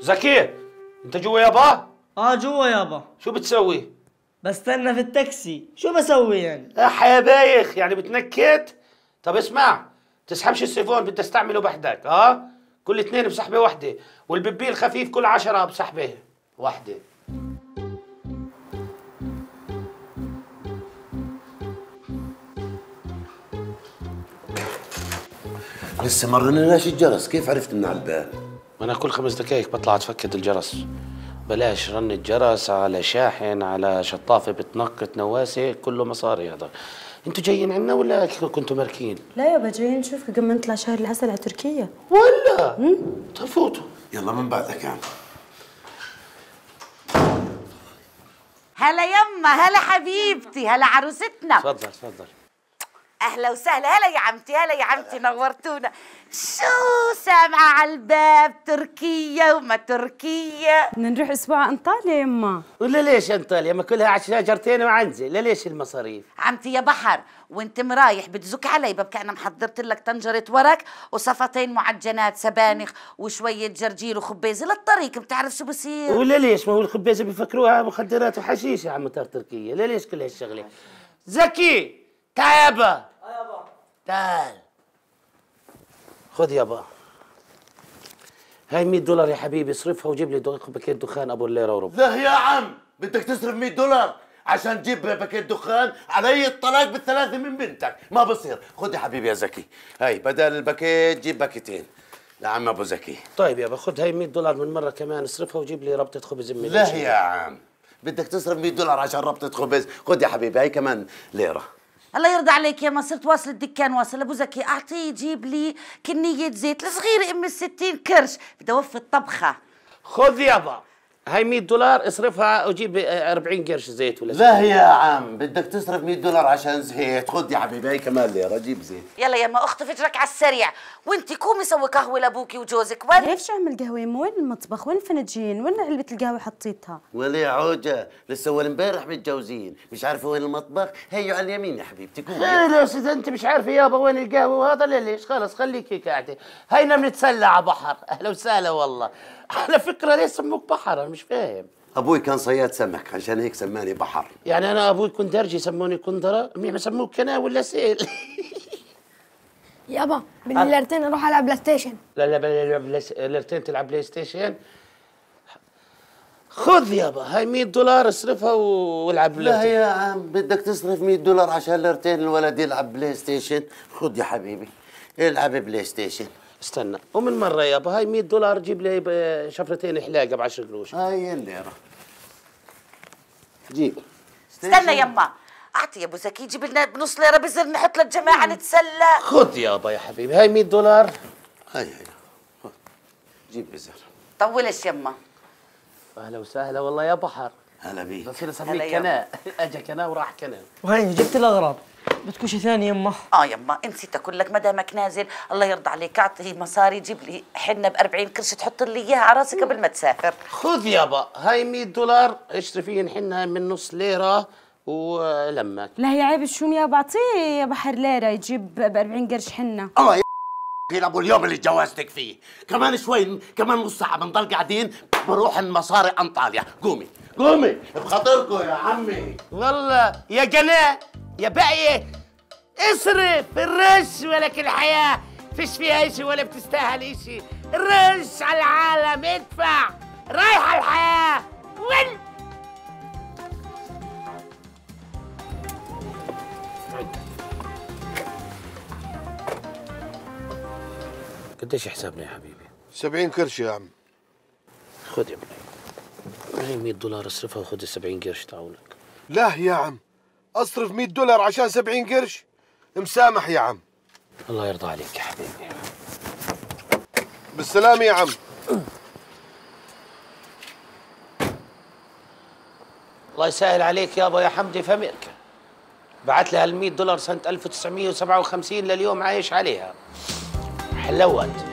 زكي انت جوا يابا؟ اه جوا يابا. شو بتسوي؟ بستنى في التاكسي. شو بسوي يعني؟ اح يا بايخ يعني بتنكت. طب اسمع، تسحبش السيفون، بدي استعمله بحدك. اه كل اثنين بسحبه واحده، والببي الخفيف كل 10 بسحبه واحده. لسه ما رنناش الجرس، كيف عرفت من على الباب؟ ما انا كل 5 دقائق بطلع اتفكد الجرس. بلاش رن الجرس على شاحن على شطافه بتنقط نواسه، كله مصاري هذا. انتوا جايين عنا ولا كنتوا ماركين؟ لا يابا جايين نشوفكم قبل ما نطلع شهر العسل على تركيا. ولا؟ طب فوتوا يلا من بعدك يعني. هلا يما، هلا حبيبتي، هلا عروستنا. تفضل تفضل. اهلا وسهلا. هلا يا عمتي، هلا يا عمتي، نورتونا. شو سامعه على الباب؟ تركيا وما تركيا. بدنا نروح اسبوع انطاليا يما. ولا ليش انطاليا؟ ما كلها على شجرتين وعنزه، لا ليش المصاريف؟ عمتي يا بحر وانت مرايح بتزك علي، ببكي انا محضرت لك طنجره ورك وصفتين معجنات سبانخ وشويه جرجير وخبيزه للطريق، بتعرف شو بصير؟ ولا ليش؟ ما هو الخبيزه بيفكروها مخدرات وحشيش يا عم تركيا، لا ليش كل هالشغله؟ زكي تعال يابا. يابا تعال خذ يابا هاي 100 دولار يا حبيبي، اصرفها وجيب لي باكيت دخان ابو الليره وربع. لا يا عم بدك تصرف 100 دولار عشان تجيب باكيت دخان؟ علي الطلاق بالثلاثه من بنتك، ما بصير. خذ يا حبيبي يا زكي، هاي بدل الباكيت جيب باكيتين لعم ابو زكي. طيب يابا خذ هاي 100 دولار من مره كمان، اصرفها وجيب لي ربطه خبز. لا يا عم بدك تصرف 100 دولار عشان ربطه خبز؟ خذ يا حبيبي هاي كمان ليره. الله يرضى عليك يا ما، صرت واصل الدكان واصل. ابو زكي اعطيه يجيب لي كنيه زيت الصغيره ام 60 قرش، بدي اوفي الطبخه. خذ يابا هاي 100 دولار اصرفها وجيب 40 قرش زيت ولا زيت. لا يا عم بدك تصرف 100 دولار عشان زيت. خذ يا حبيبي هي كمان ليره جيب زيت. يلا يا ما اخطف اجرك على السريع، وانت قومي سوي قهوه لابوكي وجوزك. وين كيف شو اعمل قهوه يما؟ وين المطبخ؟ وين الفنجين؟ وين علبه القهوه حطيتها؟ ولا يا عوجه لسه اول امبارح متجوزين، مش عارفه وين المطبخ. هيو على اليمين يا حبيبتي قومي. ليش اذا انت مش عارفه يابا وين القهوه وهذا؟ ليش خلص خليك هيك قاعده. هينا بنتسلى على بحر. اهلا وسهلا والله. على فكره ليش سموك بحر؟ انا مش فاهم. ابوي كان صياد سمك عشان هيك سماني بحر. يعني انا ابوي كندرجي سموني كندره، منيح بسموك كنا ولا سيل. يابا بدي ليرتين اروح العب بلاي ستيشن. لا ليرتين تلعب بلاي ستيشن. خذ يابا هاي 100 دولار اصرفها والعب. لا يا عم بدك تصرف 100 دولار عشان ليرتين الولد يلعب بلاي ستيشن؟ خذ يا حبيبي العب بلاي ستيشن. استنى ومن مرة يابا هاي 100 دولار جيب لي شفرتين حلاقة ب 10 قروش. هاي الليرة جيب. استنى يما أعطي يا أبو زكي جيب لنا بنص ليرة بزر نحط للجماعة نتسلى. خذ يابا يا حبيبي هاي 100 دولار هاي خذ جيب بزر. طولش يما. أهلا وسهلا والله يا بحر. هلا بيك. بصير أسميك كناء. أجا كناء وراح كناء. وهي جبت الأغراض. بدك شيء ثاني يما؟ اه يما نسيت اقول لك، ما دامك نازل الله يرضى عليك اعطي مصاري جيب لي حنه ب 40 قرش تحط لي اياها على راسك قبل ما تسافر. خذ يابا هاي 100 دولار اشتري فيهن حنه من نص ليره ولمك. لا هي عيب الشوم يابا، اعطيه يا بحر ليره يجيب ب 40 قرش حنه. الله يا ابو اليوم اللي اتجوزتك فيه، كمان شوي كمان نص ساعه بنضل قاعدين بروح المصاري انطاليا. قومي قومي بخاطركم يا عمي. والله يا جناء يا بقية اصرف الرش ولك الحياة، فيش فيها اشي ولا بتستاهل اشي. الرش على العالم، ادفع رايحة الحياة. وين قديش حسابنا يا حبيبي؟ 70 قرش يا عم. خذ يا ابني هي 100 دولار اصرفها وخذ 70 قرش تعاونك. لا يا عم اصرف 100 دولار عشان 70 قرش؟ مسامح يا عم. الله يرضى عليك يا حبيبي. بالسلامة يا عم. الله يسهل عليك يابا يا حمدي في امريكا. بعت لي هال 100 دولار سنة 1957 لليوم عايش عليها. حلوت.